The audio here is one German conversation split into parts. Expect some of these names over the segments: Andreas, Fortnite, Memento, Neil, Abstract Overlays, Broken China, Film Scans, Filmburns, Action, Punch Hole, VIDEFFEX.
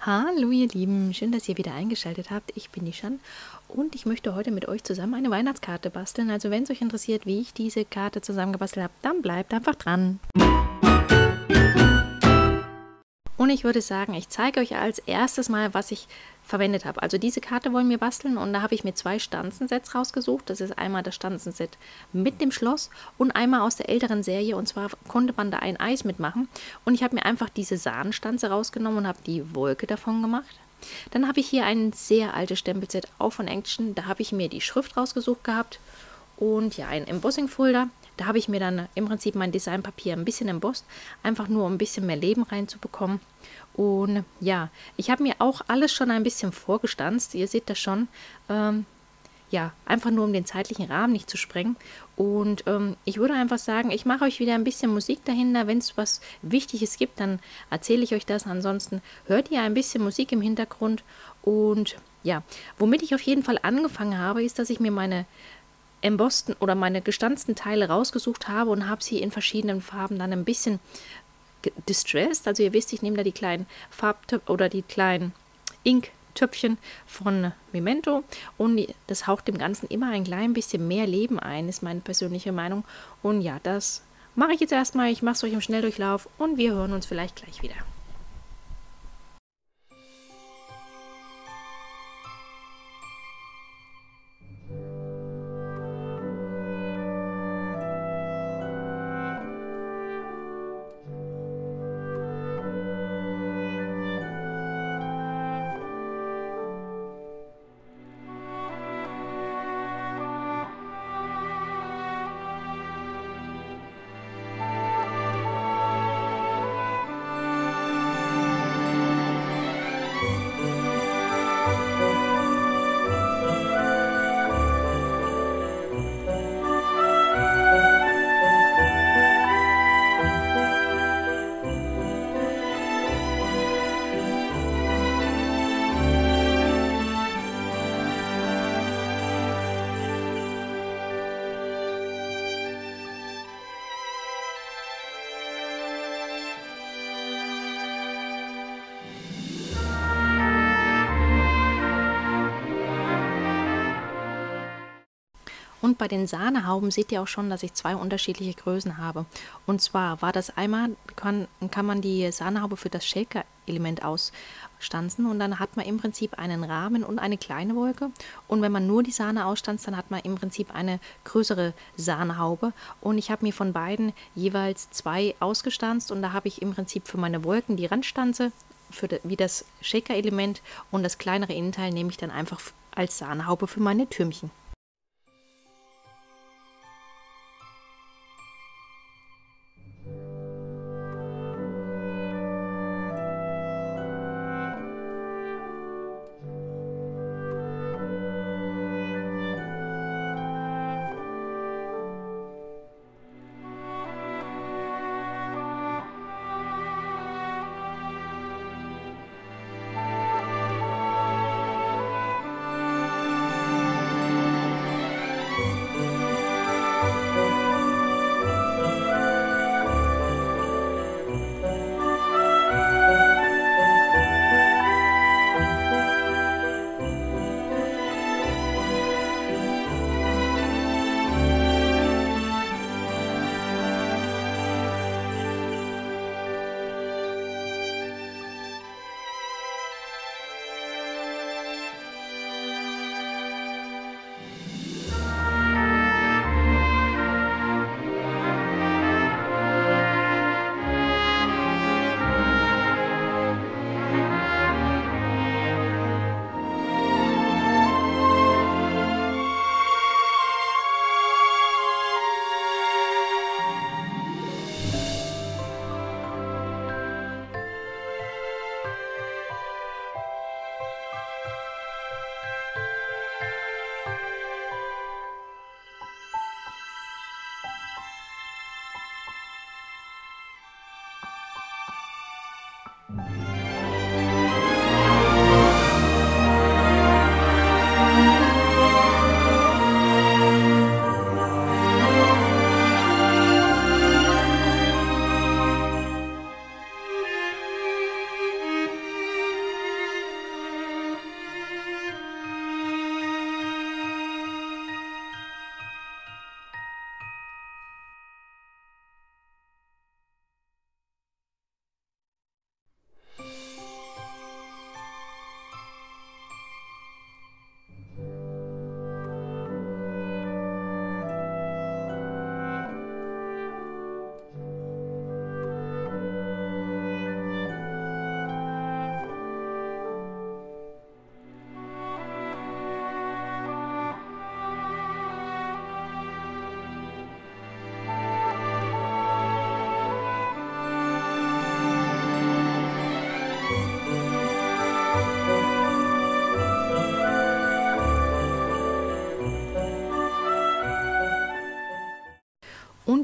Hallo ihr Lieben, schön, dass ihr wieder eingeschaltet habt. Ich bin die Shan und ich möchte heute mit euch zusammen eine Weihnachtskarte basteln. Also wenn es euch interessiert, wie ich diese Karte zusammengebastelt habe, dann bleibt einfach dran. Und ich würde sagen, ich zeige euch als erstes mal, was ich verwendet habe. Also diese Karte wollen wir basteln und da habe ich mir zwei Stanzensets rausgesucht. Das ist einmal das Stanzenset mit dem Schloss und einmal aus der älteren Serie, und zwar konnte man da ein Eis mitmachen. Und ich habe mir einfach diese Sahnenstanze rausgenommen und habe die Wolke davon gemacht. Dann habe ich hier ein sehr altes Stempelset, auch von Action. Da habe ich mir die Schrift rausgesucht gehabt und ja, ein Embossing-Folder. Da habe ich mir dann im Prinzip mein Designpapier ein bisschen embossed, einfach nur um ein bisschen mehr Leben reinzubekommen. Und ja, ich habe mir auch alles schon ein bisschen vorgestanzt, ihr seht das schon, ja, einfach nur um den zeitlichen Rahmen nicht zu sprengen. Und ich würde einfach sagen, ich mache euch wieder ein bisschen Musik dahinter. Wenn es was Wichtiges gibt, dann erzähle ich euch das. Ansonsten hört ihr ein bisschen Musik im Hintergrund. Und ja, womit ich auf jeden Fall angefangen habe, ist, dass ich mir meine embossed oder meine gestanzten Teile rausgesucht habe und habe sie in verschiedenen Farben dann ein bisschen distressed. Also ihr wisst, ich nehme da die kleinen Farbtöpfe oder die kleinen Ink-Töpfchen von Memento und das haucht dem Ganzen immer ein klein bisschen mehr Leben ein, ist meine persönliche Meinung. Und ja, das mache ich jetzt erstmal. Ich mache es euch im Schnelldurchlauf und wir hören uns vielleicht gleich wieder. Und bei den Sahnehauben seht ihr auch schon, dass ich zwei unterschiedliche Größen habe. Und zwar war das einmal, kann man die Sahnehaube für das Shaker-Element ausstanzen und dann hat man im Prinzip einen Rahmen und eine kleine Wolke. Und wenn man nur die Sahne ausstanzt, dann hat man im Prinzip eine größere Sahnehaube. Und ich habe mir von beiden jeweils zwei ausgestanzt und da habe ich im Prinzip für meine Wolken die Randstanze, wie das Shaker-Element, und das kleinere Innenteil nehme ich dann einfach als Sahnehaube für meine Türmchen.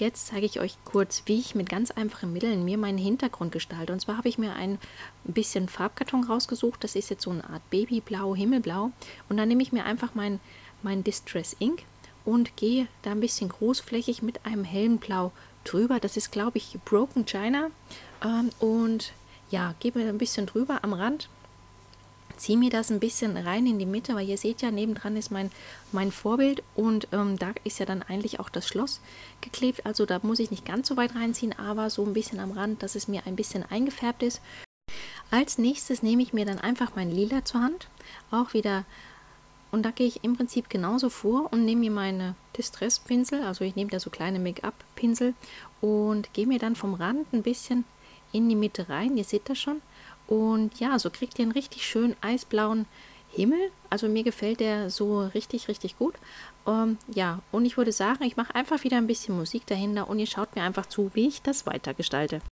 Und jetzt zeige ich euch kurz, wie ich mit ganz einfachen Mitteln mir meinen Hintergrund gestalte. Und zwar habe ich mir ein bisschen Farbkarton rausgesucht. Das ist jetzt so eine Art Babyblau, Himmelblau. Und dann nehme ich mir einfach mein Distress Ink und gehe da ein bisschen großflächig mit einem hellen Blau drüber. Das ist, glaube ich, Broken China. Und ja, gebe ein bisschen drüber am Rand. Ziehe mir das ein bisschen rein in die Mitte, weil ihr seht ja, nebendran ist mein Vorbild und da ist ja dann eigentlich auch das Schloss geklebt. Also da muss ich nicht ganz so weit reinziehen, aber so ein bisschen am Rand, dass es mir ein bisschen eingefärbt ist. Als nächstes nehme ich mir dann einfach mein Lila zur Hand, auch wieder, und da gehe ich im Prinzip genauso vor und nehme mir meine Distress-Pinsel, also ich nehme da so kleine Make-up-Pinsel und gehe mir dann vom Rand ein bisschen in die Mitte rein, ihr seht das schon. Und ja, so kriegt ihr einen richtig schönen eisblauen Himmel. Also mir gefällt der so richtig, richtig gut. Ja, und ich würde sagen, ich mache einfach wieder ein bisschen Musik dahinter und ihr schaut mir einfach zu, wie ich das weitergestalte.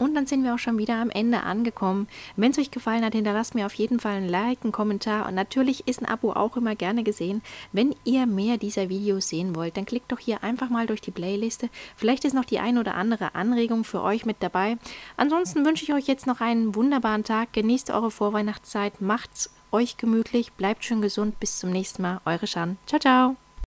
Und dann sind wir auch schon wieder am Ende angekommen. Wenn es euch gefallen hat, hinterlasst mir auf jeden Fall ein Like, einen Kommentar und natürlich ist ein Abo auch immer gerne gesehen. Wenn ihr mehr dieser Videos sehen wollt, dann klickt doch hier einfach mal durch die Playliste. Vielleicht ist noch die ein oder andere Anregung für euch mit dabei. Ansonsten wünsche ich euch jetzt noch einen wunderbaren Tag. Genießt eure Vorweihnachtszeit, macht's euch gemütlich, bleibt schön gesund. Bis zum nächsten Mal, eure Schan. Ciao, ciao.